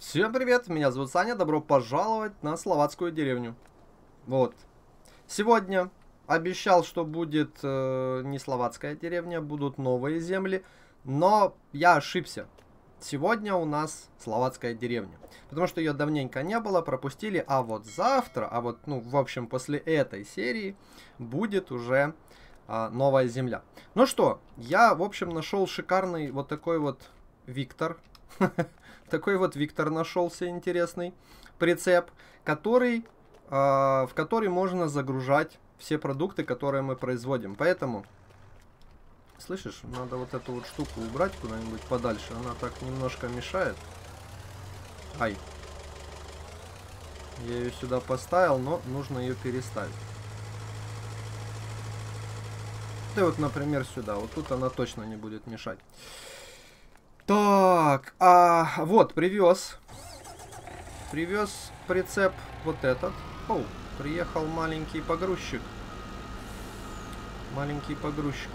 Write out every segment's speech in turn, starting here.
Всем привет, меня зовут Саня, добро пожаловать на словацкую деревню. Вот. Сегодня обещал, что будет не словацкая деревня, будут новые земли, но я ошибся. Сегодня у нас словацкая деревня, потому что ее давненько не было, пропустили, а вот завтра, а вот, ну, в общем, после этой серии будет уже новая земля. Ну что, я, в общем, нашел шикарный вот такой вот Виктор. Такой вот Виктор нашелся интересный прицеп, в который можно загружать все продукты, которые мы производим. Поэтому, слышишь, надо вот эту вот штуку убрать куда-нибудь подальше. Она так немножко мешает. Ай. Я ее сюда поставил, но нужно ее переставить. Ты вот, например, сюда. Вот тут она точно не будет мешать. Так, вот, привез прицеп вот этот. Оу, приехал маленький погрузчик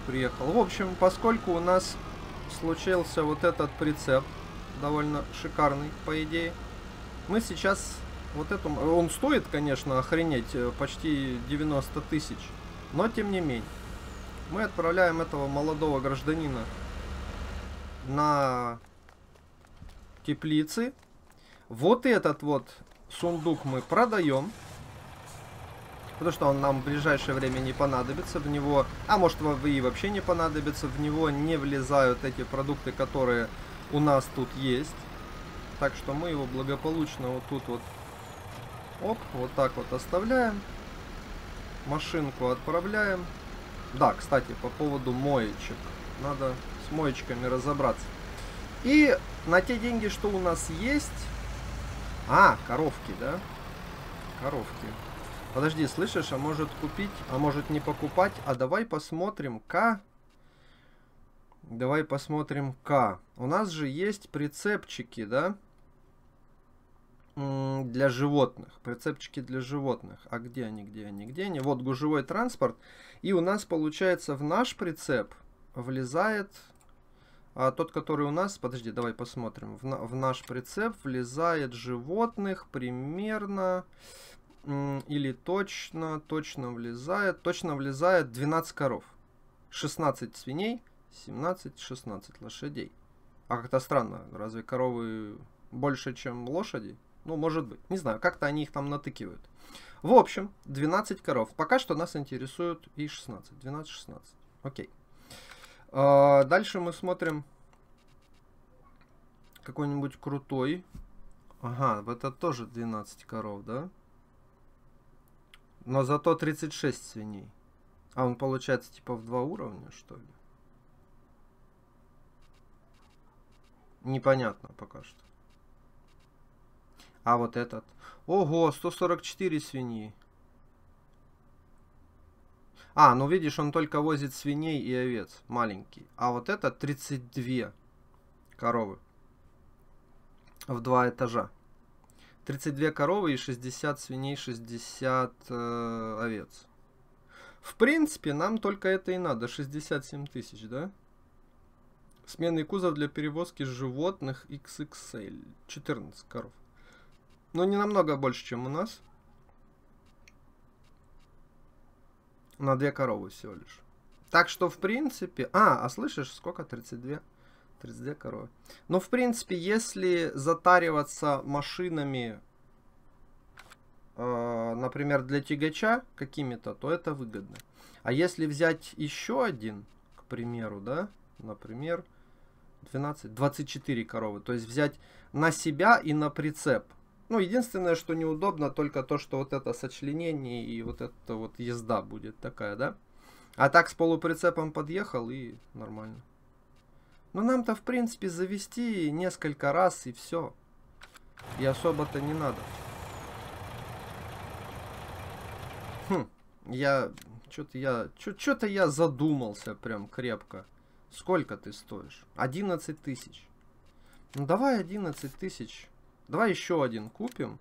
приехал. В общем, поскольку у нас случился вот этот прицеп, довольно шикарный, по идее, мы сейчас вот эту... Он стоит, конечно, охренеть, почти 90 тысяч, но тем не менее. Мы отправляем этого молодого гражданина на теплицы. Вот этот вот сундук мы продаем, потому что он нам в ближайшее время не понадобится. В него, а может, и вообще не понадобится, в него не влезают эти продукты, которые у нас тут есть. Так что мы его благополучно вот тут вот, оп, вот так вот оставляем. Машинку отправляем. Да, кстати, по поводу моечек. Надо с моечками разобраться. И на те деньги, что у нас есть... А, коровки, да? Коровки. Подожди, слышишь, а может купить, а может не покупать. А давай посмотрим-ка. Давай посмотрим-ка. У нас же есть прицепчики, да? Для животных. Прицепчики для животных. А где они, где они, где они? Вот гужевой транспорт. И у нас, получается, в наш прицеп влезает... А тот, который у нас... Подожди, давай посмотрим. В наш прицеп влезает животных примерно... Или точно влезает... Точно влезает 12 коров. 16 свиней, 16 лошадей. А как-то странно. Разве коровы больше, чем лошади? Ну, может быть. Не знаю, как-то они их там натыкивают. В общем, 12 коров. Пока что нас интересуют и 16. 12-16. Окей. Дальше мы смотрим какой-нибудь крутой. Ага, в это тоже 12 коров, да? Но зато 36 свиней. А он получается типа в 2 уровня, что ли? Непонятно пока что. А вот этот. Ого, 144 свиньи. А, ну видишь, он только возит свиней и овец, маленький. А вот это 32 коровы в 2 этажа. 32 коровы и 60 свиней, 60 овец. В принципе, нам только это и надо. 67 тысяч, да? Сменный кузов для перевозки животных XXL. 14 коров. Но не намного больше, чем у нас. На 2 коровы всего лишь. Так что, в принципе... А слышишь, сколько? 32. 32 коровы. Но, в принципе, если затариваться машинами, например, для тягача какими-то, то это выгодно. А если взять еще один, к примеру, да? Например, 12, 24 коровы. То есть взять на себя и на прицеп. Ну, единственное, что неудобно, только то, что вот это сочленение и вот эта вот езда будет такая, да? А так с полуприцепом подъехал и нормально. Но нам-то, в принципе, завести несколько раз и все. И особо-то не надо. Что-то я задумался прям крепко. Сколько ты стоишь? 11 тысяч. Ну, давай 11 тысяч... Давай еще один купим.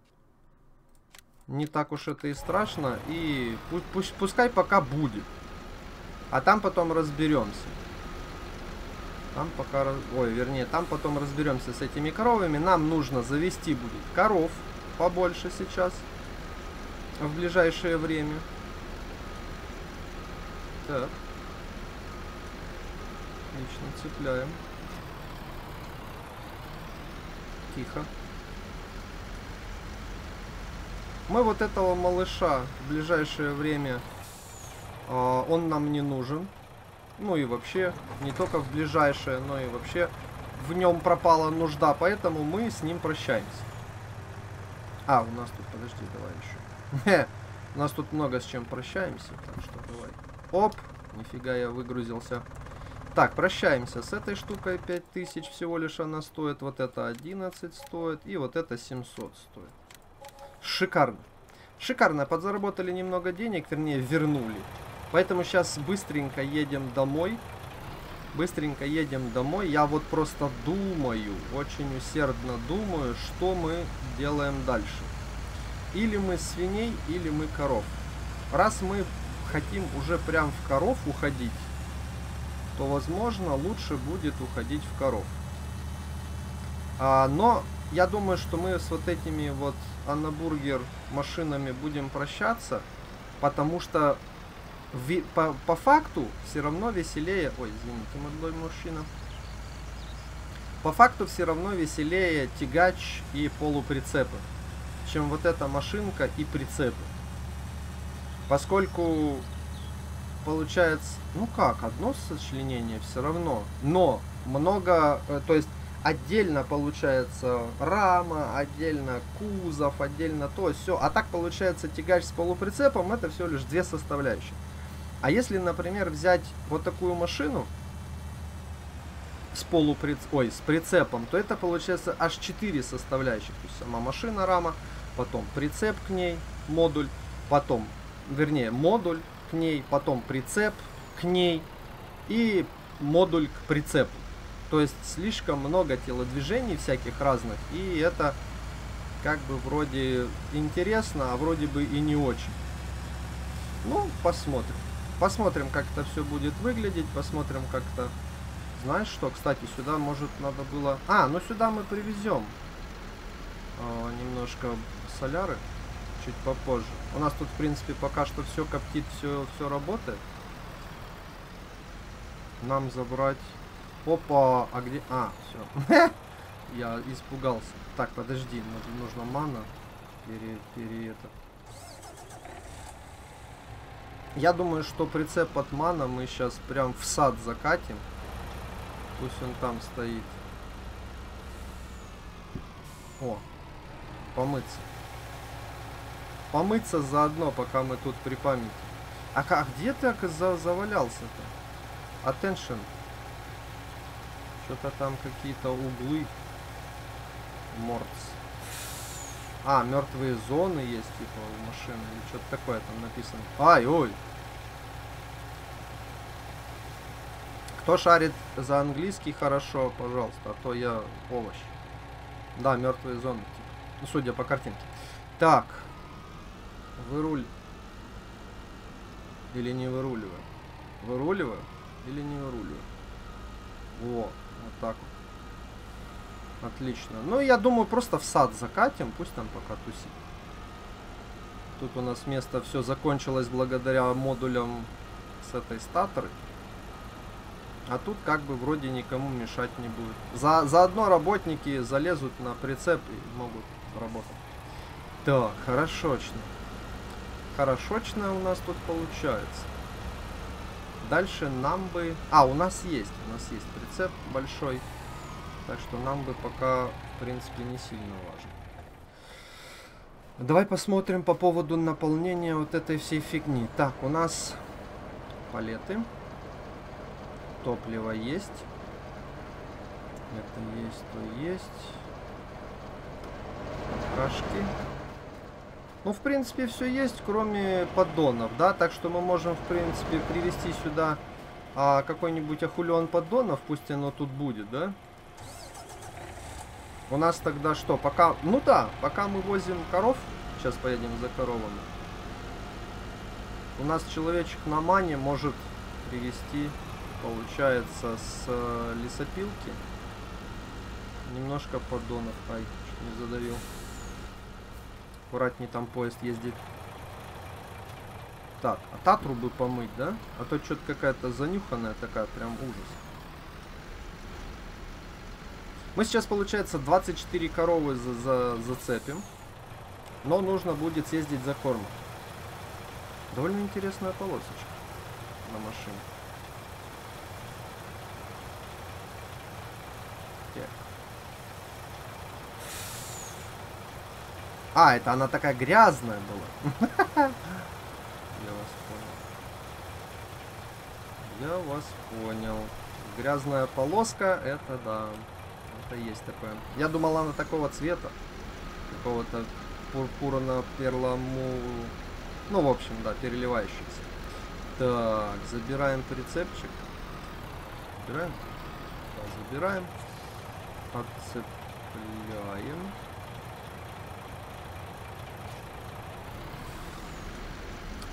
Не так уж это и страшно. И пускай пока будет. А там потом разберемся. Там пока... Ой, вернее, там потом разберемся с этими коровами. Нам нужно завести будет коров побольше сейчас. В ближайшее время. Так. Отлично, цепляем. Тихо. Мы вот этого малыша в ближайшее время... он нам не нужен. Ну и вообще, не только в ближайшее, но и вообще в нем пропала нужда, поэтому мы с ним прощаемся. А, у нас тут, подожди, давай еще. У нас тут много с чем прощаемся, так что давай. Оп, нифига я выгрузился. Так, прощаемся с этой штукой, 5000 всего лишь она стоит, вот это 11 стоит и вот это 700 стоит. Шикарно. Шикарно, подзаработали немного денег, вернее вернули. Поэтому сейчас быстренько едем домой. Быстренько едем домой. Я вот просто думаю, очень усердно думаю, что мы делаем дальше. Или мы свиней, или мы коров. Раз мы хотим уже прям в коров уходить, то, возможно, лучше будет уходить в коров. Но я думаю, что мы с вот этими вот Аннабургер машинами будем прощаться, потому что... По факту все равно веселее... Ой, извините, молодой мужчина. По факту все равно веселее тягач и полуприцепы, чем вот эта машинка и прицепы. Поскольку получается... Ну как, одно сочленение все равно. Но много... То есть отдельно получается рама, отдельно кузов, отдельно то, все. А так получается тягач с полуприцепом, это все лишь две составляющие. А если, например, взять вот такую машину с прицепом, то это получается аж 4 составляющих. То есть сама машина, рама, потом прицеп к ней, модуль, потом, вернее, модуль к ней, потом прицеп к ней и модуль к прицепу. То есть слишком много телодвижений всяких разных, и это как бы вроде интересно, а вроде бы и не очень. Ну, посмотрим. Посмотрим, как это все будет выглядеть, посмотрим, как это... Знаешь что, кстати, сюда, может, надо было... А, ну сюда мы привезем немножко соляры, чуть попозже. У нас тут, в принципе, пока что все коптит, все работает. Нам забрать... Опа, а где... А, все. Я испугался. Так, подожди, нужно мана. Я думаю, что прицеп от мана мы сейчас прям в сад закатим. Пусть он там стоит. О, помыться. Помыться заодно, пока мы тут при памяти. А где ты завалялся-то? Attention. Что-то там какие-то углы. Морц. А, мертвые зоны есть, типа, у машины. Или что-то такое там написано. Ай, ой. Кто шарит за английский, хорошо, пожалуйста. А то я овощ. Да, мертвые зоны, типа. Ну, судя по картинке. Так. Выруль. Или не выруливаю? Выруливаю или не выруливаю? Вот. Вот так вот. Отлично. Ну, я думаю, просто в сад закатим. Пусть там пока тусит. Тут у нас место все закончилось благодаря модулям с этой статоры. А тут как бы вроде никому мешать не будет. Заодно работники залезут на прицеп и могут работать. Так, хорошочно. Хорошочно у нас тут получается. Дальше нам бы... А, у нас есть прицеп большой. Так что нам бы пока, в принципе, не сильно важно. Давай посмотрим по поводу наполнения вот этой всей фигни. Так, у нас палеты. Топливо есть. Это есть, то есть. Кашки. Ну, в принципе, все есть, кроме поддонов, да, так что мы можем, в принципе, привезти сюда какой-нибудь охулион поддонов, пусть оно тут будет, да. У нас тогда что, пока, ну да, пока мы возим коров, сейчас поедем за коровами, у нас человечек на мане может привезти получается с лесопилки. Немножко поддонов. Ай, чуть не задавил. Аккуратней, там поезд ездит. Так, а та трубы помыть, да? А то что-то какая-то занюханная такая, прям ужас. Мы сейчас, получается, 24 коровы зацепим. Но нужно будет съездить за кормом. Довольно интересная полосочка на машине. Так. А, это она такая грязная была. Я вас понял. Грязная полоска, это да. Это есть такое. Я думал, она такого цвета. Какого-то пурпурно-перлому... Ну, в общем, да, переливающийся. Так, забираем прицепчик. Забираем? Да, забираем. Отцепляем.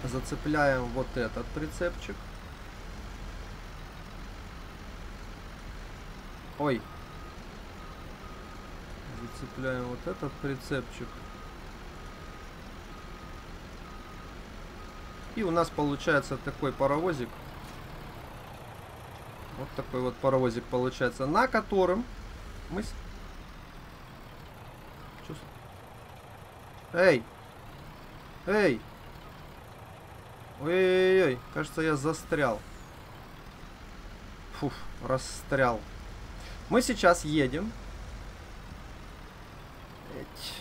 Зацепляем вот этот прицепчик. Ой. Зацепляем вот этот прицепчик. И у нас получается такой паровозик. Вот такой вот паровозик получается, на котором мы... Эй! Эй! Ой-ой-ой, кажется, я застрял. Фуф, расстрял. Мы сейчас едем. Эть.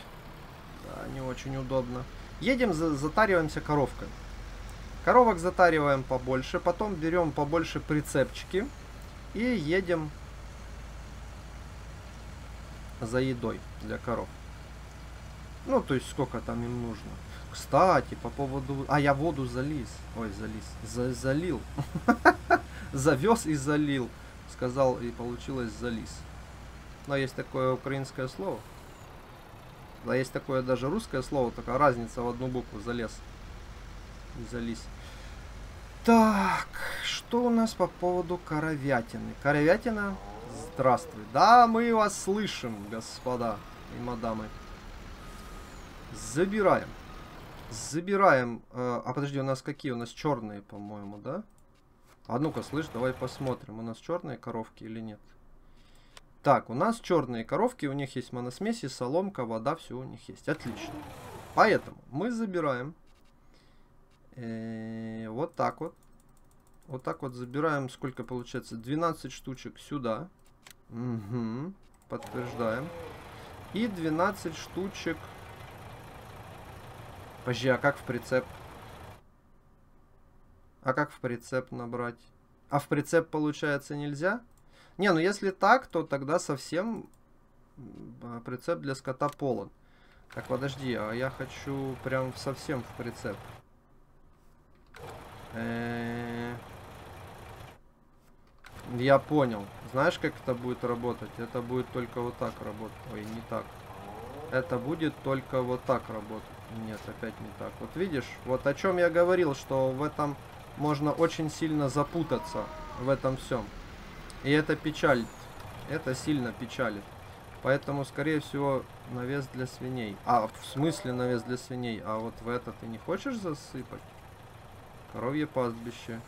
Да, не очень удобно. Едем, затариваемся коровкой. Коровок затариваем побольше, потом берем побольше прицепчики и едем за едой для коров. Ну, то есть, сколько там им нужно. Кстати, по поводу... А, я воду залез. Ой, залез. Залил. Завез и залил. Сказал, и получилось залез. Но есть такое украинское слово. Да, есть такое даже русское слово, такая разница в одну букву. Залез. Залез. Так, что у нас по поводу коровятины? Коровятина, здравствуй. Да, мы вас слышим, господа и мадамы. Забираем. Забираем. А подожди, у нас какие? У нас черные, по-моему, да? А ну-ка, слышь, давай посмотрим, у нас черные коровки или нет. Так, у нас черные коровки, у них есть моносмеси, соломка, вода, все у них есть. Отлично. Поэтому мы забираем. Вот так вот. Вот так вот забираем, сколько получается? 12 штучек сюда. Угу. Подтверждаем. И 12 штучек... Подожди, а как в прицеп? А как в прицеп набрать? А в прицеп, получается, нельзя? Не, ну если так, то тогда совсем прицеп для скота полон. Так, подожди, а я хочу прям совсем в прицеп. Я понял. Знаешь, как это будет работать? Это будет только вот так работать. Ой, не так. Это будет только вот так работать. Нет, опять не так. Вот видишь, вот о чем я говорил, что в этом можно очень сильно запутаться, в этом всем. И это печалит. Это сильно печалит. Поэтому, скорее всего, навес для свиней. А, в смысле навес для свиней? А вот в это ты не хочешь засыпать? Коровье пастбище.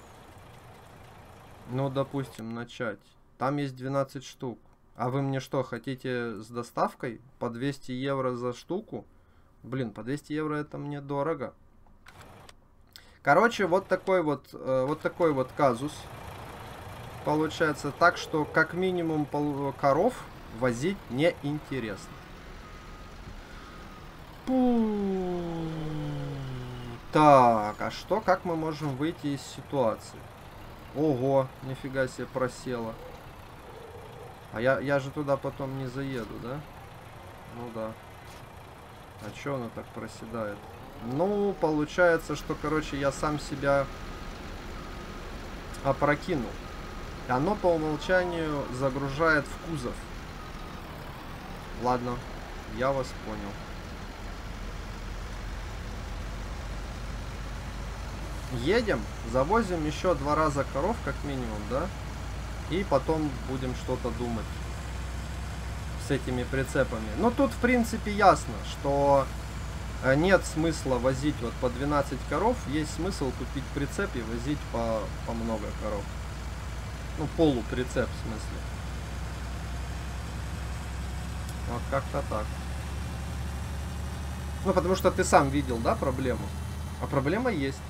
Ну, допустим, начать. Там есть 12 штук. А вы мне что, хотите с доставкой? По 200 евро за штуку? Блин, по 200 евро это мне дорого. Короче, вот такой вот казус. Получается так, что как минимум коров возить неинтересно. Так, а что, как мы можем выйти из ситуации? Ого, нифига себе просело. А я же туда потом не заеду, да? Ну да. А чё оно так проседает? Ну, получается, что, короче, я сам себя опрокинул. И оно по умолчанию загружает в кузов. Ладно, я вас понял. Едем, завозим еще 2 раза коров, как минимум, да? И потом будем что-то думать с этими прицепами. Но тут, в принципе, ясно, что нет смысла возить вот по 12 коров. Есть смысл купить прицеп и возить по много коров. Ну, полуприцеп, в смысле. Вот как-то так. Ну, потому что ты сам видел, да, проблему? А проблема есть.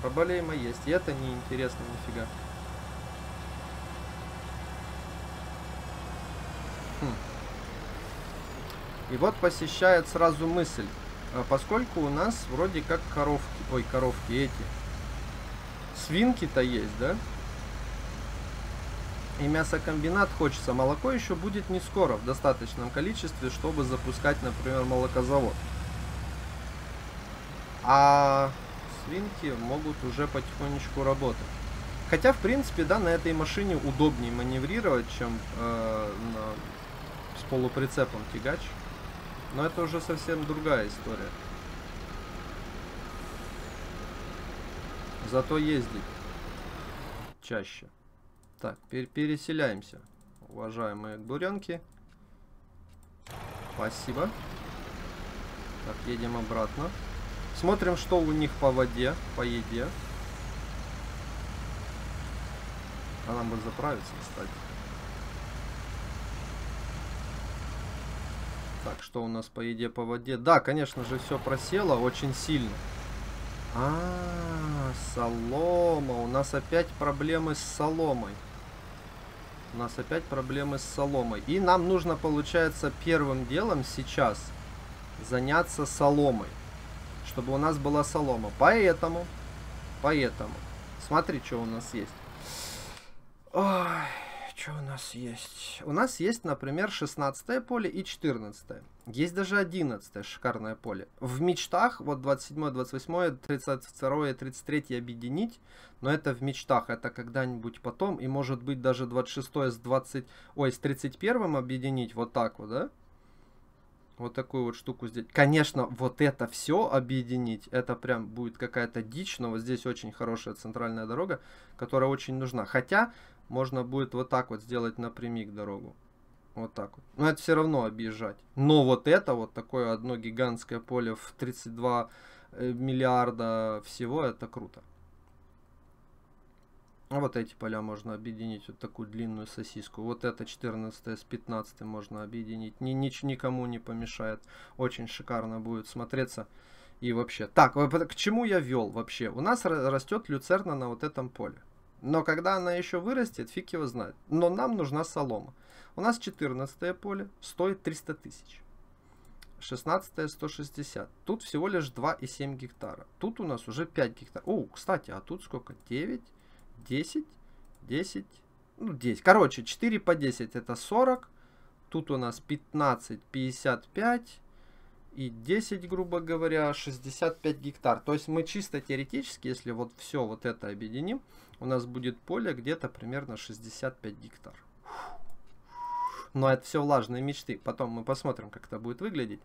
Проблема есть. И это неинтересно нифига. И вот посещает сразу мысль. Поскольку у нас вроде как коровки... Ой, коровки эти. Свинки-то есть, да? И мясокомбинат хочется. Молоко еще будет не скоро в достаточном количестве, чтобы запускать, например, молокозавод. А свинки могут уже потихонечку работать. Хотя, в принципе, да, на этой машине удобнее маневрировать, чем с полуприцепом тягач. Но это уже совсем другая история. Зато ездить чаще. Так, переселяемся, уважаемые буренки. Спасибо. Так, едем обратно. Смотрим, что у них по воде, по еде. А нам бы заправиться, кстати. Так, что у нас по еде, по воде? Да, конечно же, все просело очень сильно. А, солома. У нас опять проблемы с соломой. У нас опять проблемы с соломой. И нам нужно, получается, первым делом сейчас заняться соломой. Чтобы у нас была солома. Поэтому. Смотри, что у нас есть. Ой, что у нас есть? У нас есть, например, 16 поле и 14. Есть даже 11 шикарное поле. В мечтах, вот 27, 28, 32, 33 объединить. Но это в мечтах, это когда-нибудь потом. И может быть даже 26 с 31 объединить. Вот так вот, да? Вот такую вот штуку здесь. Конечно, вот это все объединить, это прям будет какая-то дичь, но вот здесь очень хорошая центральная дорога, которая очень нужна. Хотя, можно будет вот так вот сделать напрямик дорогу. Вот так вот. Но это все равно объезжать. Но вот это вот такое одно гигантское поле в 32 миллиарда всего, это круто. А вот эти поля можно объединить, вот такую длинную сосиску. Вот это 14 с 15 можно объединить. Никому не помешает. Очень шикарно будет смотреться. И вообще. Так, к чему я вел вообще? У нас растет люцерна на вот этом поле. Но когда она еще вырастет, фиг его знает. Но нам нужна солома. У нас 14 поле стоит 300 тысяч. 16 160. Тут всего лишь 2,7 гектара. Тут у нас уже 5 гектаров. О, кстати, а тут сколько? 9? 10, 10, ну 10. Короче, 4 по 10 это 40. Тут у нас 15, 55 и 10, грубо говоря, 65 гектар. То есть мы чисто теоретически, если вот все вот это объединим, у нас будет поле где-то примерно 65 гектар. Но это все влажные мечты. Потом мы посмотрим, как это будет выглядеть.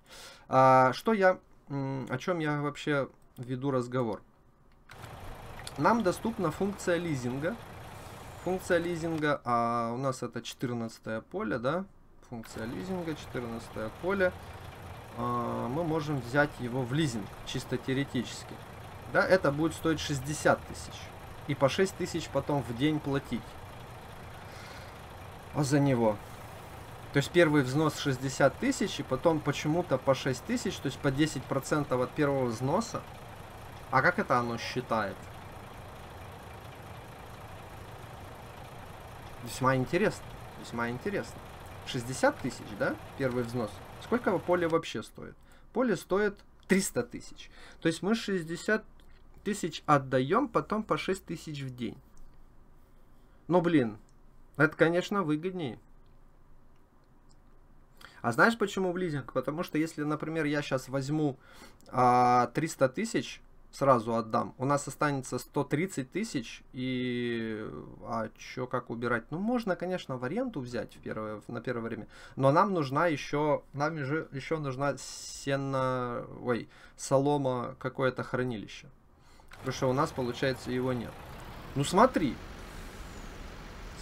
О чем я вообще веду разговор? Нам доступна функция лизинга. Функция лизинга, а у нас это 14 поле, да? Функция лизинга, 14 поле. Мы можем взять его в лизинг, чисто теоретически. Да, это будет стоить 60 тысяч. И по 6 тысяч потом в день платить. А за него. То есть первый взнос 60 тысяч, и потом почему-то по 6 тысяч, то есть по 10% от первого взноса. А как это оно считает? Весьма интересно, весьма интересно. 60 тысяч, да, первый взнос? Сколько поле вообще стоит? Поле стоит 300 тысяч. То есть мы 60 тысяч отдаем, потом по 6 тысяч в день. Ну, блин, это, конечно, выгоднее. А знаешь, почему в лизинг? Потому что если, например, я сейчас возьму 300 тысяч... Сразу отдам. У нас останется 130 тысяч. И... А чё, как убирать? Ну, можно, конечно, в аренду взять на первое время. Но нам нужна еще... Нам же еще нужна сено... Ой, солома, какое-то хранилище. Потому что у нас, получается, его нет. Ну, смотри.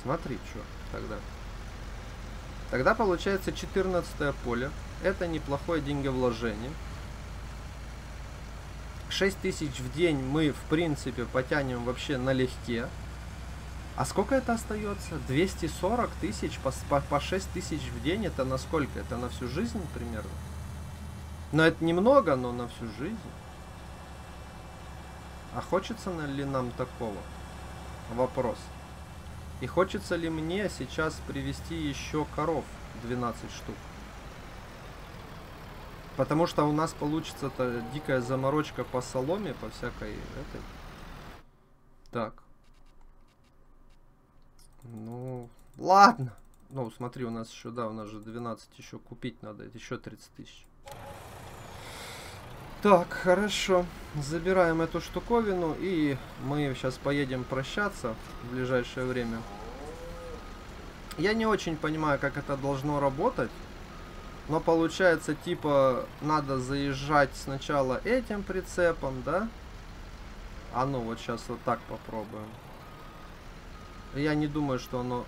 Смотри, что тогда. Тогда получается 14 поле. Это неплохое деньговложение. 6000 в день мы, в принципе, потянем вообще налегке. А сколько это остается? 240 тысяч по 6 тысяч в день. Это на сколько? Это на всю жизнь примерно? Но это немного, но на всю жизнь. А хочется ли нам такого? Вопрос. И хочется ли мне сейчас привезти еще коров 12 штук? Потому что у нас получится-то дикая заморочка по соломе, по всякой этой. Так. Ну, ладно. Ну, смотри, у нас еще, да, у нас же 12 еще купить надо. Это еще 30 тысяч. Так, хорошо. Забираем эту штуковину. И мы сейчас поедем прощаться в ближайшее время. Я не очень понимаю, как это должно работать. Но получается, типа, надо заезжать сначала этим прицепом, да? А ну, вот сейчас вот так попробуем. Я не думаю, что оно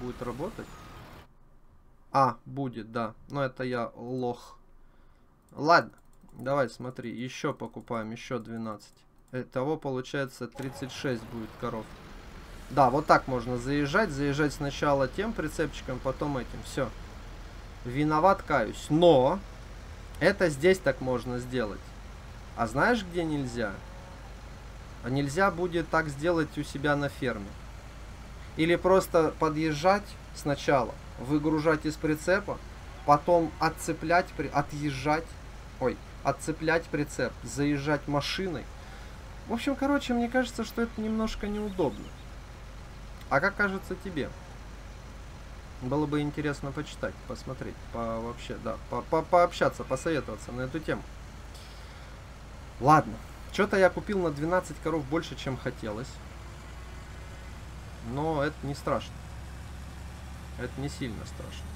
будет работать. А, будет, да. Но это я лох. Ладно, давай, смотри, еще покупаем, еще 12. Итого, получается, 36 будет коров. Да, вот так можно заезжать. Заезжать сначала тем прицепчиком, потом этим. Все. Виноват, каюсь, но это здесь так можно сделать. А знаешь, где нельзя? А нельзя будет так сделать у себя на ферме. Или просто подъезжать сначала, выгружать из прицепа, потом отцеплять, отцеплять прицеп, заезжать машиной. В общем, короче, мне кажется, что это немножко неудобно. А как кажется тебе? Было бы интересно почитать, посмотреть, вообще, да, пообщаться, посоветоваться на эту тему. Ладно, что-то я купил на 12 коров больше, чем хотелось. Но это не страшно. Это не сильно страшно.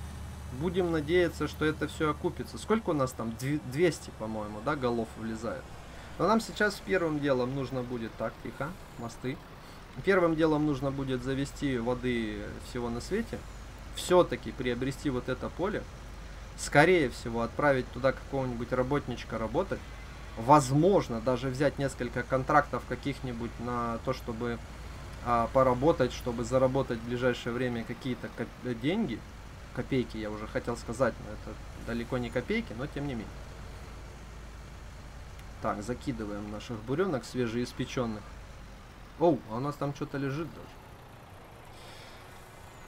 Будем надеяться, что это все окупится. Сколько у нас там? 200, по-моему, да, голов влезает. Но нам сейчас первым делом нужно будет... Так, тихо, мосты. Первым делом нужно будет завести воды всего на свете. Все-таки приобрести вот это поле. Скорее всего, отправить туда какого-нибудь работничка работать. Возможно, даже взять несколько контрактов каких-нибудь на то, чтобы... поработать, чтобы заработать в ближайшее время какие-то деньги. Копейки, я уже хотел сказать, но это далеко не копейки, но тем не менее. Так, закидываем наших буренок свежеиспеченных. Оу, а у нас там что-то лежит даже.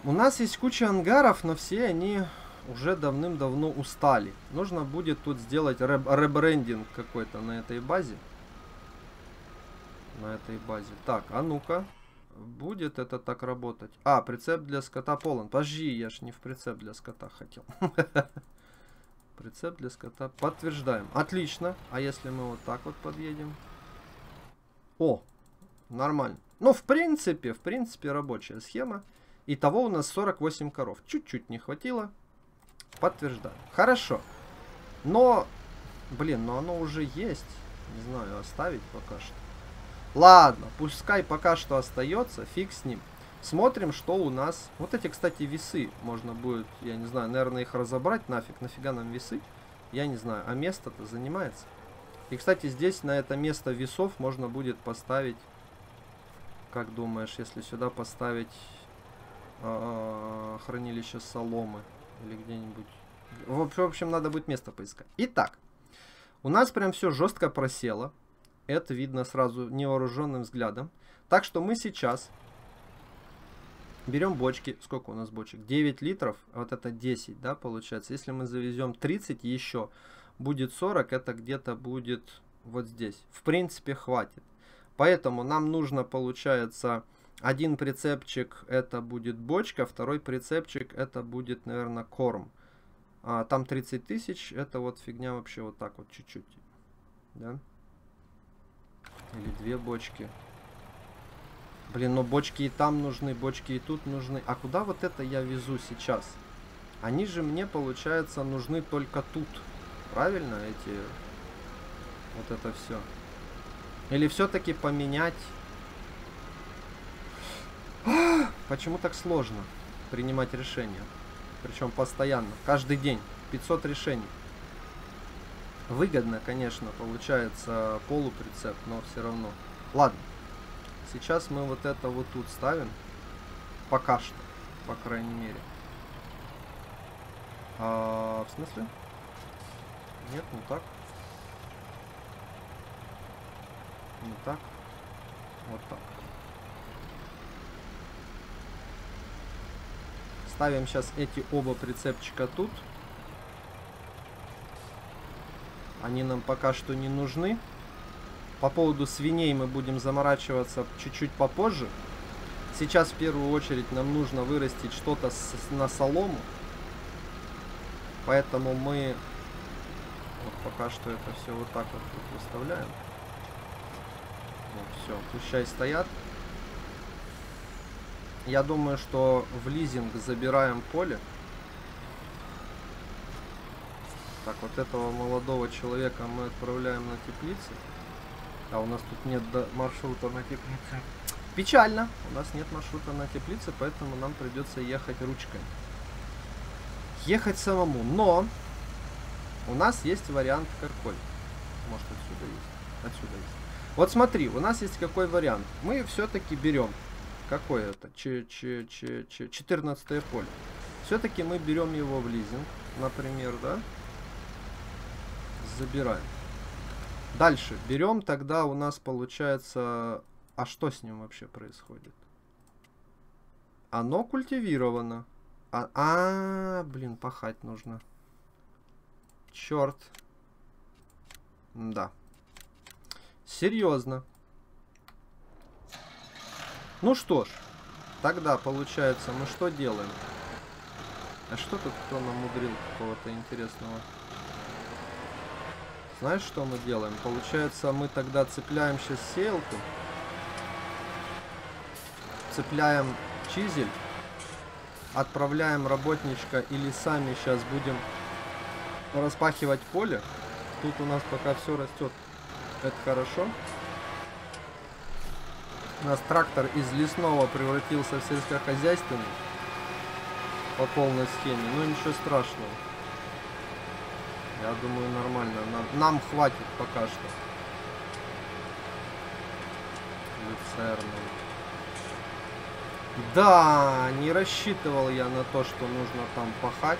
У нас есть куча ангаров, но все они уже давным-давно устали. Нужно будет тут сделать ребрендинг какой-то на этой базе. Так, а ну-ка. Будет это так работать? А, прицеп для скота полон. Подожди, я ж не в прицеп для скота хотел. Прицеп для скота. Подтверждаем. Отлично. А если мы вот так вот подъедем? О, нормально. Ну, в принципе, рабочая схема. Итого у нас 48 коров. Чуть-чуть не хватило. Подтверждаем. Хорошо. Но, блин, но оно уже есть. Не знаю, оставить пока что. Ладно, пускай пока что остается, фиг с ним. Смотрим, что у нас. Вот эти, кстати, весы можно будет, я не знаю, наверное, их разобрать нафиг. Нафига нам весы? Я не знаю. А место-то занимается. И, кстати, здесь на это место весов можно будет поставить... Как думаешь, если сюда поставить хранилище соломы или где-нибудь... В общем, надо будет место поискать. Итак, у нас прям все жестко просело. Это видно сразу невооруженным взглядом. Так что мы сейчас берем бочки. Сколько у нас бочек? 9 литров. Вот это 10, да, получается. Если мы завезем 30 еще, будет 40. Это где-то будет вот здесь. В принципе, хватит. Поэтому нам нужно, получается, один прицепчик это будет бочка. Второй прицепчик это будет, наверное, корм. А там 30 тысяч. Это вот фигня вообще вот так вот чуть-чуть. Да? Или две бочки. Блин, но бочки и там нужны, бочки и тут нужны. А куда вот это я везу сейчас? Они же мне, получается, нужны только тут. Правильно, эти... Вот это все. Или все-таки поменять... Почему так сложно принимать решения? Причем постоянно, каждый день. 500 решений. Выгодно, конечно, получается полуприцеп, но все равно. Ладно. Сейчас мы вот это вот тут ставим. Пока что, по крайней мере. А, в смысле? Нет, ну так. Не так. Вот так. Ставим сейчас эти оба прицепчика тут. Они нам пока что не нужны. По поводу свиней мы будем заморачиваться чуть-чуть попозже. Сейчас в первую очередь нам нужно вырастить что-то на солому. Поэтому мы вот пока что это все вот так вот выставляем. Вот, все, пущай стоят. Я думаю, что в лизинг забираем поле. Так, вот этого молодого человека мы отправляем на теплицы. А у нас тут нет маршрута на теплице. Печально. У нас нет маршрута на теплице, поэтому нам придется ехать ручкой. Ехать самому. Но у нас есть вариант какой. Может, отсюда есть. Отсюда есть. Вот смотри, у нас есть какой вариант. Мы все-таки берем. Какое это? 14 поле. Все-таки мы берем его в лизинг, например, да? Забираем. Дальше берем, тогда у нас получается... А что с ним вообще происходит? Оно культивировано. Блин, пахать нужно. Черт. Да. Серьезно. Ну что ж, тогда получается мы что делаем? А что тут кто намудрил какого-то интересного? Знаешь, что мы делаем? Получается, мы тогда цепляем сейчас сеялку. Цепляем чизель. Отправляем работничка или сами сейчас будем распахивать поле. Тут у нас пока все растет. Это хорошо. У нас трактор из лесного превратился в сельскохозяйственный. По полной схеме. Но ничего страшного. Я думаю, нормально. Нам хватит пока что. Люцерна. Да, не рассчитывал я на то, что нужно там пахать.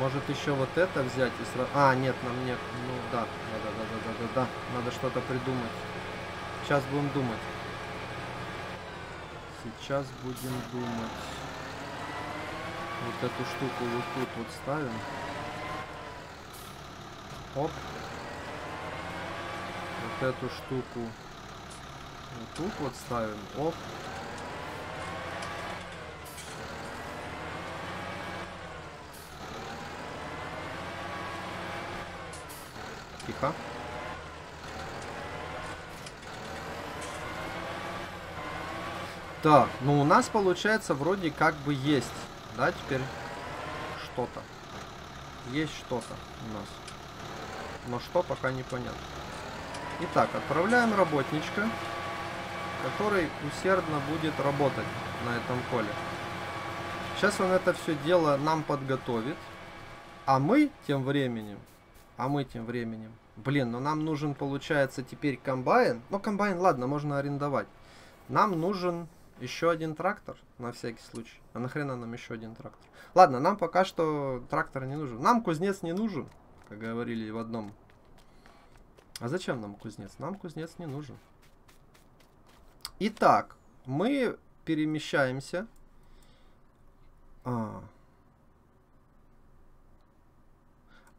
Может еще вот это взять и сразу... А, нет, нам нет. Ну да, да. Надо что-то придумать. Сейчас будем думать. Вот эту штуку вот тут вот ставим. Оп. Вот эту штуку вот тут вот ставим. Оп. Тихо. Так, ну у нас получается вроде как бы есть, да, теперь что-то. Есть что-то у нас. Но что, пока непонятно. Итак, отправляем работничка, который усердно будет работать на этом поле. Сейчас он это все дело нам подготовит. А мы тем временем... Блин, но нам нужен, получается, теперь комбайн. Ну, комбайн, ладно, можно арендовать. Нам нужен еще один трактор, на всякий случай. А нахрена нам еще один трактор? Ладно, нам пока что трактор не нужен. Нам кузнец не нужен. Как говорили в одном. А зачем нам кузнец? Нам кузнец не нужен. Итак, мы перемещаемся.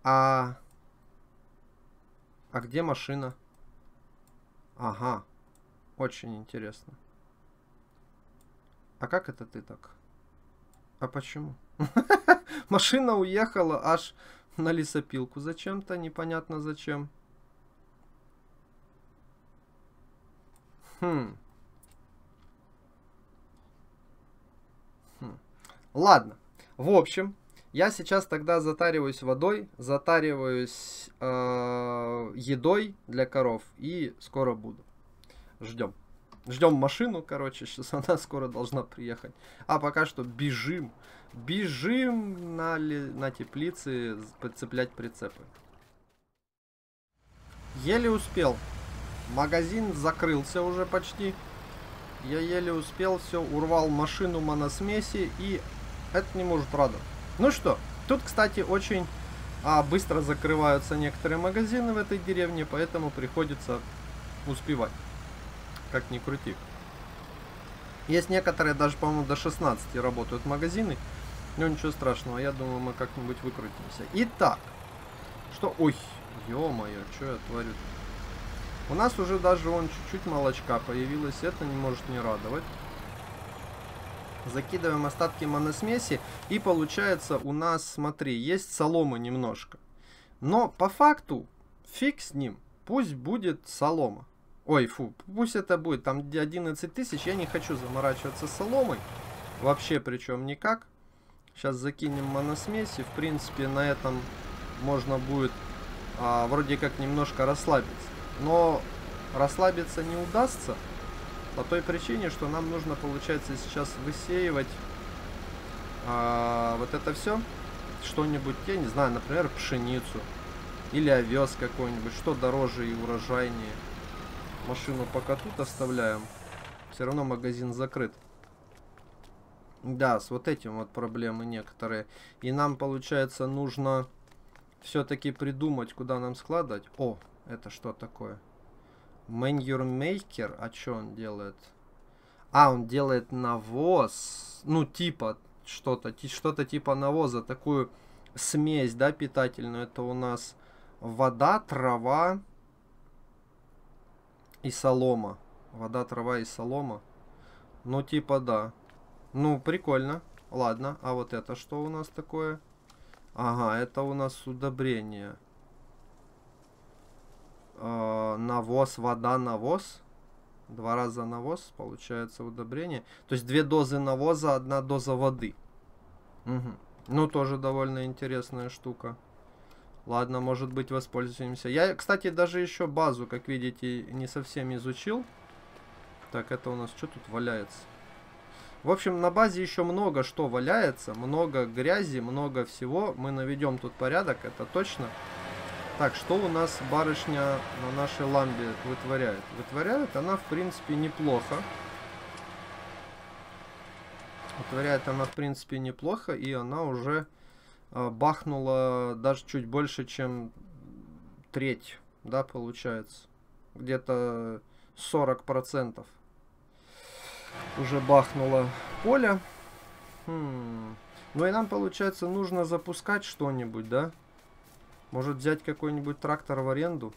А где машина? Ага. Очень интересно. А как это ты так? А почему? Машина уехала аж... на лесопилку зачем-то, непонятно зачем. Ладно. В общем, я сейчас тогда затариваюсь водой, затариваюсь едой для коров и скоро буду. Ждем. Ждем машину, короче, сейчас она скоро должна приехать. А пока что бежим. Бежим на теплице подцеплять прицепы. Еле успел. Магазин закрылся уже почти. Я еле успел, все, урвал машину моносмеси, и это не может радовать. Ну что, тут, кстати, очень быстро закрываются некоторые магазины в этой деревне, поэтому приходится успевать. Как ни крути. Есть некоторые, даже, по-моему, до 16 работают магазины. Но ничего страшного, я думаю, мы как-нибудь выкрутимся. Итак, что... Ой, ё-моё, что я творю? У нас уже даже вон чуть-чуть молочка появилось, это не может не радовать. Закидываем остатки моносмеси, и получается у нас, смотри, есть соломы немножко. Но по факту, фиг с ним, пусть будет солома. Ой, фу, пусть это будет, там 11 тысяч, я не хочу заморачиваться соломой, вообще причем никак. Сейчас закинем моносмеси, в принципе на этом можно будет вроде как немножко расслабиться. Но расслабиться не удастся, по той причине, что нам нужно, получается, сейчас высеивать вот это все, что-нибудь, я не знаю, например, пшеницу или овес какой-нибудь, что дороже и урожайнее. Машину пока тут оставляем. Все равно магазин закрыт. Да, с вот этим вот проблемы некоторые. И нам, получается, нужно все-таки придумать, куда нам складывать. О, это что такое? Manure Maker. А что он делает? А, он делает навоз. Ну, типа что-то. Что-то типа навоза. Такую смесь, да, питательную. Это у нас вода, трава и солома. Вода, трава и солома. Ну, типа, да. Ну, прикольно. Ладно. А вот это что у нас такое? Ага, это у нас удобрение. Навоз, вода, навоз. Два раза навоз. Получается удобрение. То есть две дозы навоза, одна доза воды. Угу. Ну, тоже довольно интересная штука. Ладно, может быть, воспользуемся. Я, кстати, даже еще базу, как видите, не совсем изучил. Так, это у нас что тут валяется? В общем, на базе еще много что валяется. Много грязи, много всего. Мы наведем тут порядок, это точно. Так, что у нас барышня на нашей ламбе вытворяет? Вытворяет она, в принципе, неплохо. Вытворяет она, в принципе, неплохо. И она уже... бахнула даже чуть больше, чем треть, да, получается. Где-то 40% уже бахнуло поле. Ну и нам, получается, нужно запускать что-нибудь, да? Может взять какой-нибудь трактор в аренду?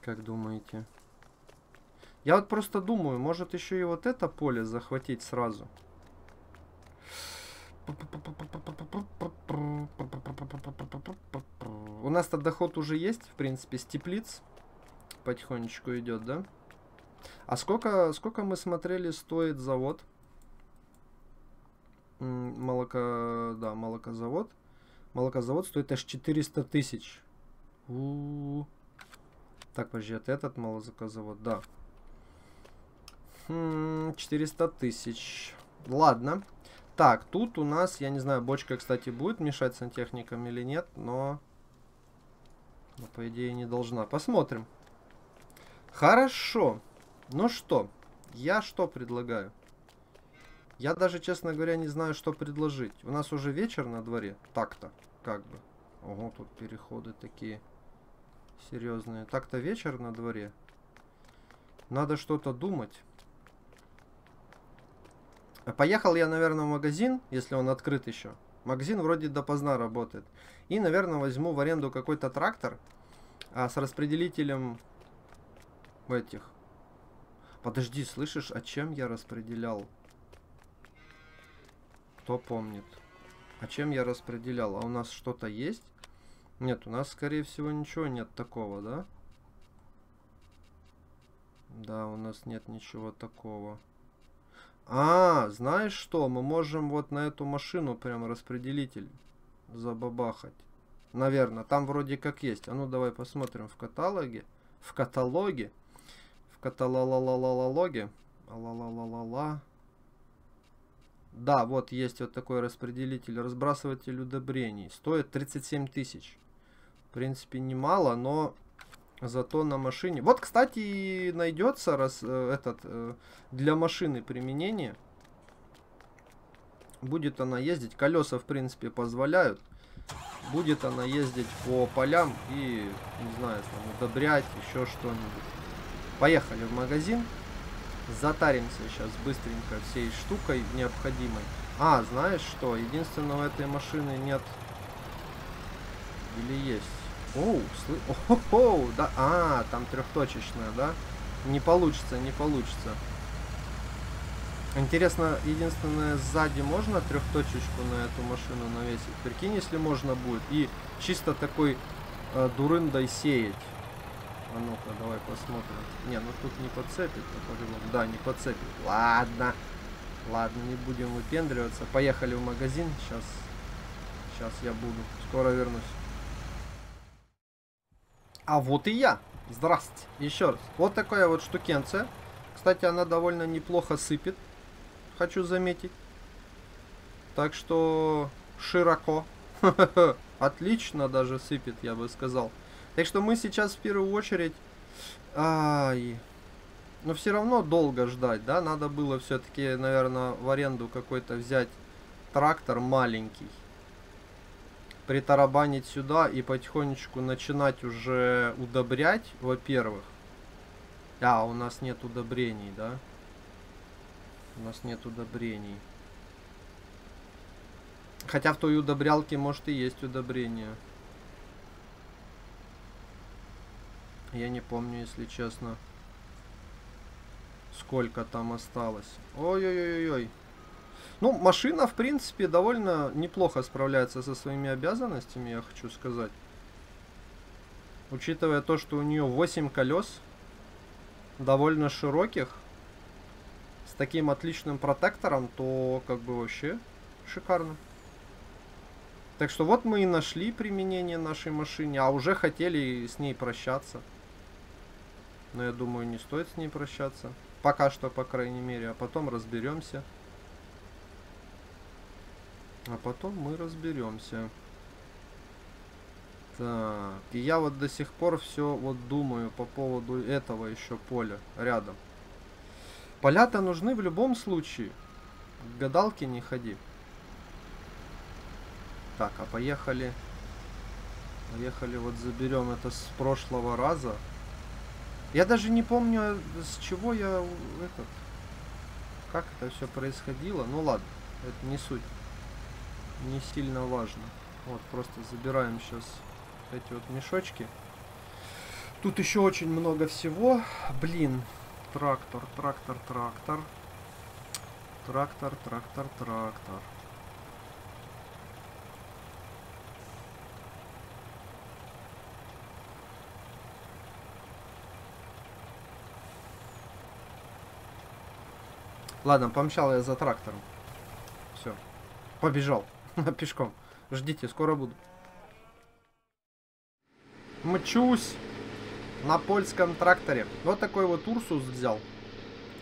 Как думаете? Я вот просто думаю, может еще и вот это поле захватить сразу. У нас-то доход уже есть, в принципе, с теплиц потихонечку идет, да? А сколько мы смотрели, стоит завод? Молоко, да, молокозавод. Молокозавод стоит аж 400 тысяч. Так, подожди, этот молокозавод, да. 400 тысяч. Ладно. Так, тут у нас, я не знаю, бочка, кстати, будет мешать сантехникам или нет, но по идее, не должна. Посмотрим. Хорошо. Ну что, я что предлагаю? Я даже, честно говоря, не знаю, что предложить. У нас уже вечер на дворе. Так-то, как бы. Ого, тут переходы такие серьезные. Так-то вечер на дворе. Надо что-то думать. Поехал я, наверное, в магазин, если он открыт еще. Магазин вроде допоздна работает. И, наверное, возьму в аренду какой-то трактор с распределителем этих. Подожди, слышишь, а чем я распределял? Кто помнит? А чем я распределял? А у нас что-то есть? Нет, у нас, скорее всего, ничего нет такого, да? Да, у нас нет ничего такого. А, знаешь что? Мы можем вот на эту машину прям распределитель забабахать. Наверное, там вроде как есть. А ну давай посмотрим в каталоге. В каталоге. каталалалалалоге. Да, вот есть вот такой распределитель, разбрасыватель удобрений. Стоит 37 тысяч. В принципе, немало, но зато на машине. Вот, кстати, найдется раз этот для машины применение. Будет она ездить. Колеса, в принципе, позволяют. Будет она ездить по полям и, не знаю, там, удобрять, еще что-нибудь. Поехали в магазин. Затаримся сейчас быстренько всей штукой необходимой. А, знаешь что? Единственного этой машины нет. Или есть? Оу, да. А, там трехточечная, да? Не получится, не получится. Интересно, единственное, сзади можно трехточечку на эту машину навесить? Прикинь, если можно будет. И чисто такой дурындой сеять. А ну-ка, давай посмотрим. Не, ну тут не подцепит. Да, не подцепит. Ладно. Ладно, не будем выпендриваться. Поехали в магазин. Сейчас я буду. Скоро вернусь. А вот и я. Здрасте. Еще раз. Вот такая вот штукенция. Кстати, она довольно неплохо сыпет. Хочу заметить. Так что широко. Отлично даже сыпет, я бы сказал. Так что мы сейчас в первую очередь... Но все равно долго ждать, да? Надо было все-таки, наверное, в аренду какой-то взять трактор маленький. Притарабанить сюда и потихонечку начинать уже удобрять, во-первых. А, у нас нет удобрений, да? У нас нет удобрений. Хотя в той удобрялке, может, и есть удобрение. Я не помню, если честно, сколько там осталось. Ой-ой-ой-ой. Ну, машина, в принципе, довольно неплохо справляется со своими обязанностями, я хочу сказать. Учитывая то, что у нее 8 колес, довольно широких, с таким отличным протектором, то как бы вообще шикарно. Так что вот мы и нашли применение нашей машине, а уже хотели с ней прощаться. Но я думаю, не стоит с ней прощаться. Пока что, по крайней мере. А потом разберемся. А потом мы разберемся. Так. И я вот до сих пор все вот думаю по поводу этого еще поля рядом. Поля-то нужны в любом случае. К гадалке не ходи. Так, а поехали. Поехали, вот заберем это с прошлого раза. Я даже не помню, с чего я этот, как это все происходило. Ну ладно, это не суть. Не сильно важно. Вот, просто забираем сейчас эти вот мешочки. Тут еще очень много всего. Блин, трактор. Ладно, помчал я за трактором. Все. Побежал. Пешком. Ждите, скоро буду. Мчусь на польском тракторе. Вот такой вот Ursu взял.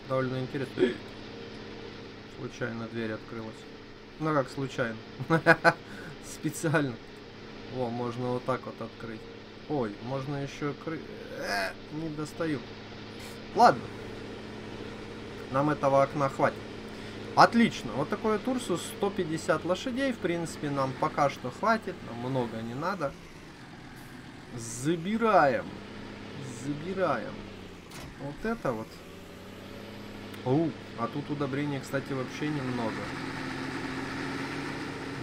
Довольно интересно. Случайно дверь открылась. Ну как случайно? Специально. О, можно вот так вот открыть. Ой, можно еще... Не достаю. Ладно. Нам этого окна хватит. Отлично. Вот такой вот Ursu 150 лошадей. В принципе, нам пока что хватит. Нам много не надо. Забираем. Забираем. Вот это вот. О, а тут удобрений, кстати, вообще немного.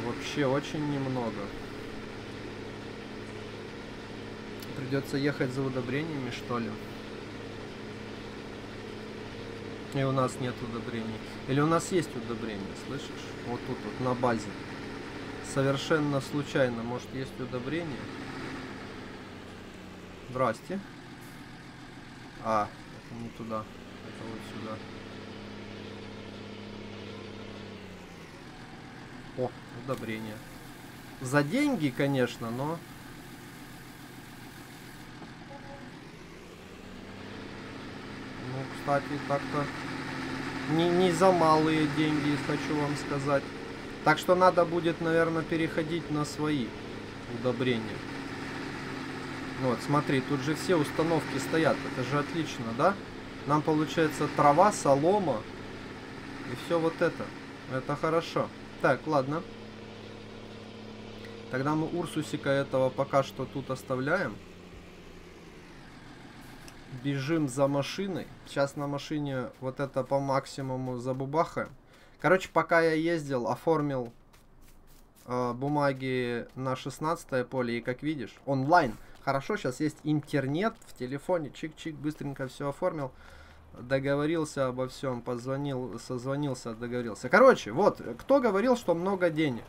Вообще очень немного. Придется ехать за удобрениями, что ли. И у нас нет удобрений. Или у нас есть удобрение, слышишь? Вот тут вот, на базе. Совершенно случайно. Может, есть удобрение? Здрасте. А, это не туда. Это вот сюда. О, удобрение. За деньги, конечно, но... кстати, так-то. Не за малые деньги, хочу вам сказать. Так что надо будет, наверное, переходить на свои удобрения. Вот, смотри, тут же все установки стоят. Это же отлично, да? Нам получается трава, солома и все вот это. Это хорошо. Так, ладно. Тогда мы Урсусика этого пока что тут оставляем. Бежим за машиной. Сейчас на машине вот это по максимуму забубахаем. Короче, пока я ездил, оформил бумаги на 16-е поле. И как видишь, онлайн. Хорошо, сейчас есть интернет в телефоне. Чик-чик, быстренько все оформил. Договорился обо всем. Позвонил, созвонился, договорился. Короче, вот, кто говорил, что много денег?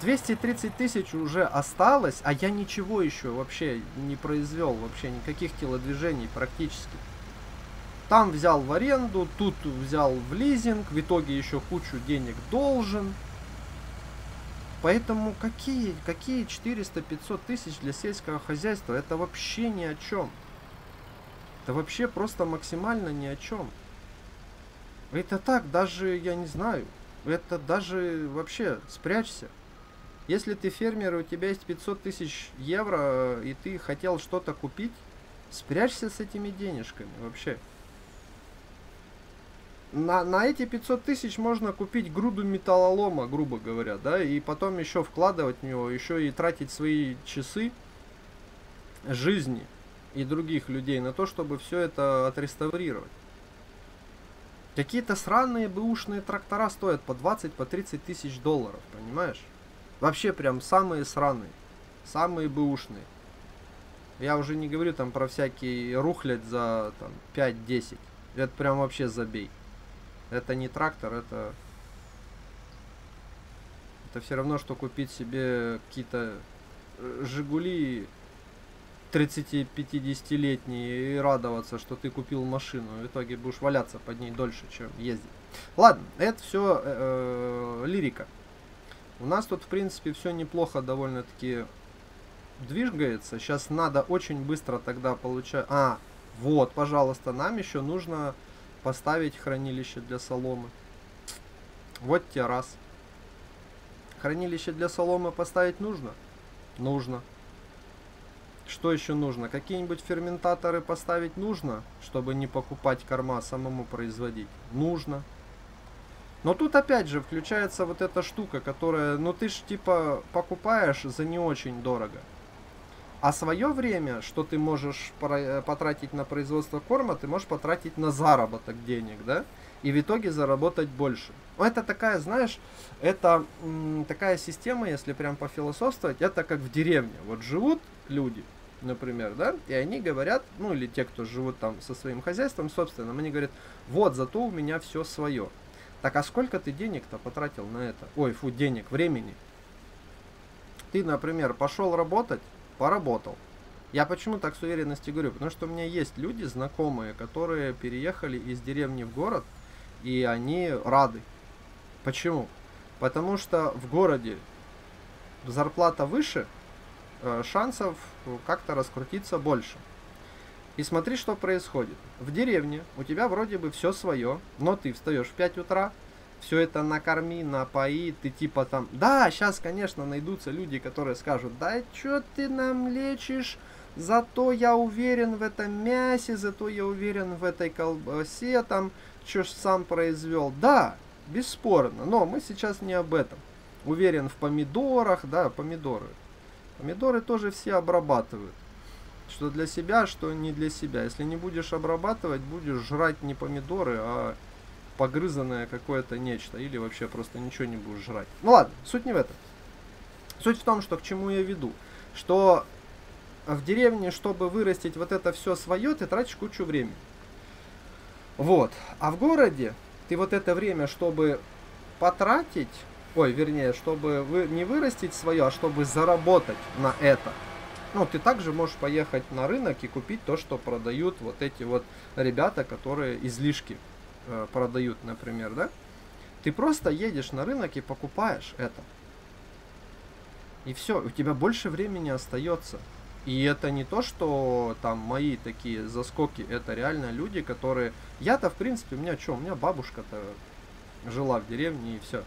230 тысяч уже осталось, а я ничего еще вообще не произвел, вообще никаких телодвижений практически. Там взял в аренду, тут взял в лизинг, в итоге еще кучу денег должен. Поэтому какие 400-500 тысяч для сельского хозяйства, это вообще ни о чем. Это вообще просто максимально ни о чем. Это так, даже я не знаю, это даже вообще спрячься. Если ты фермер, у тебя есть 500 тысяч евро, и ты хотел что-то купить, спрячься с этими денежками вообще. На эти 500 тысяч можно купить груду металлолома, грубо говоря, да, и потом еще вкладывать в него, еще и тратить свои часы жизни и других людей на то, чтобы все это отреставрировать. Какие-то сраные бэушные трактора стоят по 20-30 тысяч долларов, понимаешь? Вообще прям самые сраные, самые бэушные. Я уже не говорю там про всякие рухлядь за 5-10. Это прям вообще забей. Это не трактор, это все равно, что купить себе какие-то Жигули 30-50-летние и радоваться, что ты купил машину. В итоге будешь валяться под ней дольше, чем ездить. Ладно, это все лирика. У нас тут, в принципе, все неплохо довольно-таки движется. Сейчас надо очень быстро тогда получать... А, вот, пожалуйста, нам еще нужно поставить хранилище для соломы. Вот те раз. Хранилище для соломы поставить нужно? Нужно. Что еще нужно? Какие-нибудь ферментаторы поставить нужно, чтобы не покупать корма, а самому производить? Нужно. Но тут опять же включается вот эта штука, которая, ну ты ж типа покупаешь за не очень дорого. А свое время, что ты можешь потратить на производство корма, ты можешь потратить на заработок денег, да? И в итоге заработать больше. Это такая, знаешь, это такая система, если прям пофилософствовать, это как в деревне. Вот живут люди, например, да, и они говорят, ну или те, кто живут там со своим хозяйством, собственно, они говорят, вот зато у меня все свое. Так, а сколько ты денег-то потратил на это? Ой, фу, денег, времени. Ты, например, пошел работать, поработал. Я почему так с уверенностью говорю? Потому что у меня есть люди, знакомые, которые переехали из деревни в город, и они рады. Почему? Потому что в городе зарплата выше, шансов как-то раскрутиться больше. И смотри, что происходит. В деревне у тебя вроде бы все свое, но ты встаешь в 5 утра, все это накорми, напои, ты типа там... Да, сейчас, конечно, найдутся люди, которые скажут, да что ты нам лечишь, зато я уверен в этом мясе, зато я уверен в этой колбасе, там, что ж сам произвел. Да, бесспорно, но мы сейчас не об этом. Уверен в помидорах, да, помидоры. Помидоры тоже все обрабатывают. Что для себя, что не для себя. Если не будешь обрабатывать, будешь жрать не помидоры, а погрызанное какое-то нечто. Или вообще просто ничего не будешь жрать. Ну ладно, суть не в этом. Суть в том, что к чему я веду. Что в деревне, чтобы вырастить вот это все свое, ты тратишь кучу времени. Вот. А в городе ты вот это время, чтобы потратить... Ой, вернее, чтобы не вырастить свое, а чтобы заработать на это. Ну, ты также можешь поехать на рынок и купить то, что продают вот эти вот ребята, которые излишки продают, например, да? Ты просто едешь на рынок и покупаешь это. И все, у тебя больше времени остается. И это не то, что там мои такие заскоки, это реально люди, которые... Я-то, в принципе, у меня что, у меня бабушка-то жила в деревне, и все.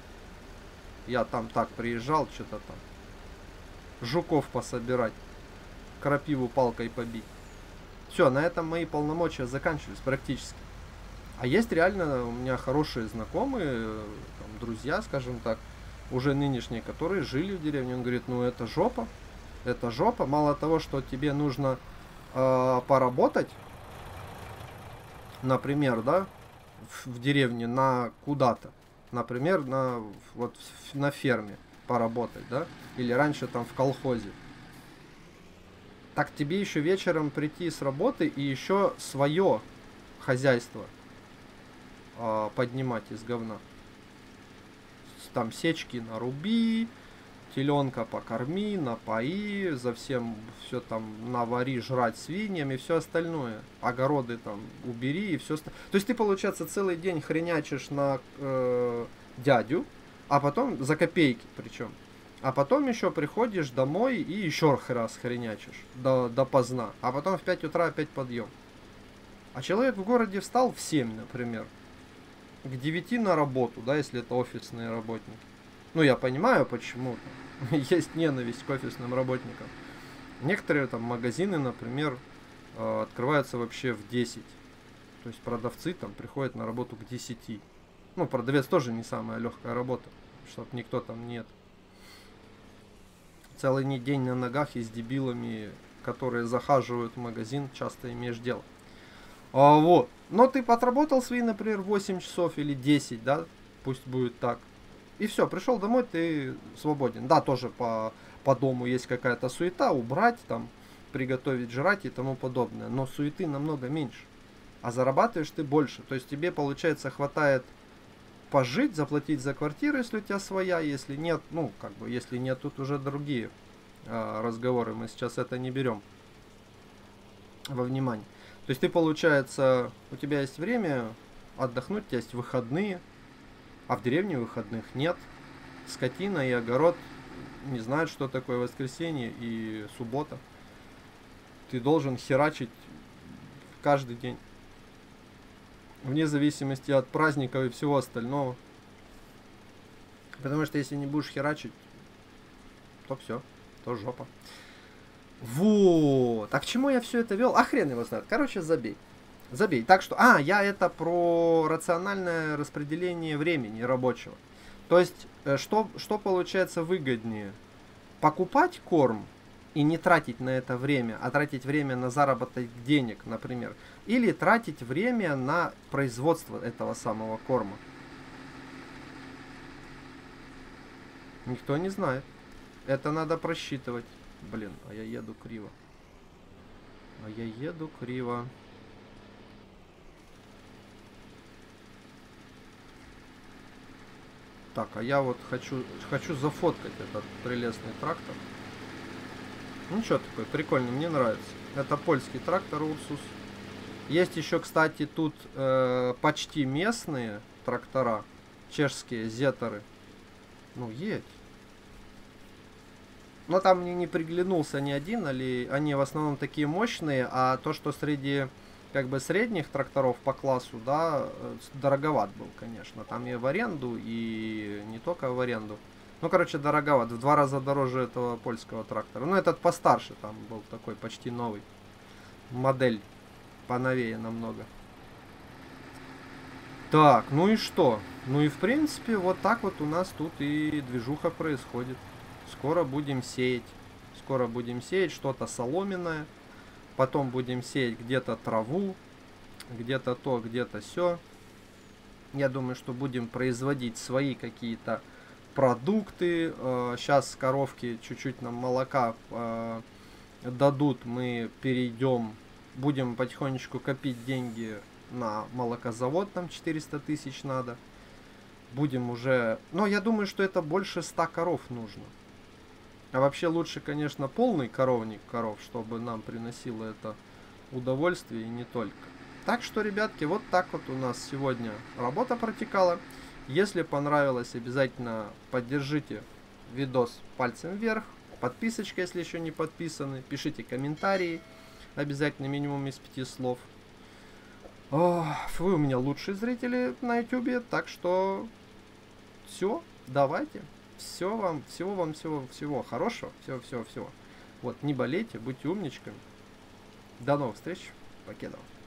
Я там так приезжал, что-то там жуков пособирать, крапиву палкой побить. Все, на этом мои полномочия заканчивались практически. А есть реально у меня хорошие знакомые, там, друзья, скажем так, уже нынешние, которые жили в деревне. Он говорит, ну это жопа, это жопа. Мало того, что тебе нужно поработать, например, да, в деревне на куда-то, например, на, вот, на ферме поработать, да, или раньше там в колхозе. Так тебе еще вечером прийти с работы и еще свое хозяйство поднимать из говна. Там сечки наруби, теленка покорми, напои, за всем все там навари, жрать свиньям и все остальное. Огороды там убери и все остальное. То есть ты, получается, целый день хренячишь на дядю, а потом за копейки причем. А потом еще приходишь домой и еще раз хренячишь допоздна. А потом в 5 утра опять подъем. А человек в городе встал в 7, например. К 9 на работу, да, если это офисные работники. Ну, я понимаю, почему. Есть ненависть к офисным работникам. Некоторые там магазины, например, открываются вообще в 10. То есть продавцы там приходят на работу к 10. Ну, продавец тоже не самая легкая работа, чтобы никто там нет. Целый день на ногах и с дебилами, которые захаживают в магазин, часто имеешь дело. Вот. Но ты отработал свои, например, 8 часов или 10, да, пусть будет так. И все, пришел домой, ты свободен. Да, тоже по дому есть какая-то суета, убрать, там, приготовить, жрать и тому подобное. Но суеты намного меньше. А зарабатываешь ты больше. То есть тебе, получается, хватает пожить, заплатить за квартиру, если у тебя своя, если нет, ну, как бы, если нет, тут уже другие разговоры, мы сейчас это не берем во внимание. То есть ты, получается, у тебя есть время отдохнуть, у тебя есть выходные, а в деревне выходных нет. Скотина и огород не знают, что такое воскресенье и суббота. Ты должен херачить каждый день, вне зависимости от праздников и всего остального. Потому что если не будешь херачить, то все, то жопа. Вот. А к чему я все это вел? А хрен его знает. Короче, забей. Забей. Так что... А, я это про рациональное распределение времени рабочего. То есть, что получается выгоднее? Покупать корм и не тратить на это время, а тратить время на заработок денег, например. Или тратить время на производство этого самого корма. Никто не знает. Это надо просчитывать. Блин, а я еду криво. А я еду криво. Так, а я вот хочу зафоткать этот прелестный трактор. Ну что такое, прикольно, мне нравится. Это польский трактор Ursus. Есть еще, кстати, тут почти местные трактора. Чешские зетеры. Ну, едь. Но там мне не приглянулся ни один, или они в основном такие мощные, а то, что среди как бы средних тракторов по классу, да, дороговат был, конечно. Там и в аренду, и не только в аренду. Ну, короче, дороговат, в 2 раза дороже этого польского трактора. Ну, этот постарше там был такой, почти новый. Модель поновее намного. Так, ну и что? Ну и в принципе, вот так вот у нас тут и движуха происходит. Скоро будем сеять. Скоро будем сеять что-то соломенное. Потом будем сеять где-то траву. Где-то то, где-то сё. Я думаю, что будем производить свои какие-то продукты. Сейчас коровки чуть-чуть нам молока дадут. Мы перейдем. Будем потихонечку копить деньги на молокозавод. Нам 400 тысяч надо. Будем уже... Но я думаю, что это больше 100 коров нужно. А вообще лучше, конечно, полный коровник коров, чтобы нам приносило это удовольствие и не только. Так что, ребятки, вот так вот у нас сегодня работа протекала. Если понравилось, обязательно поддержите видос пальцем вверх. подписочка, если еще не подписаны. Пишите комментарии, обязательно минимум из 5 слов. Вы у меня лучшие зрители на YouTube, так что все, давайте. Все вам, всего хорошего, всего. Вот, не болейте, будьте умничками. До новых встреч, покедова.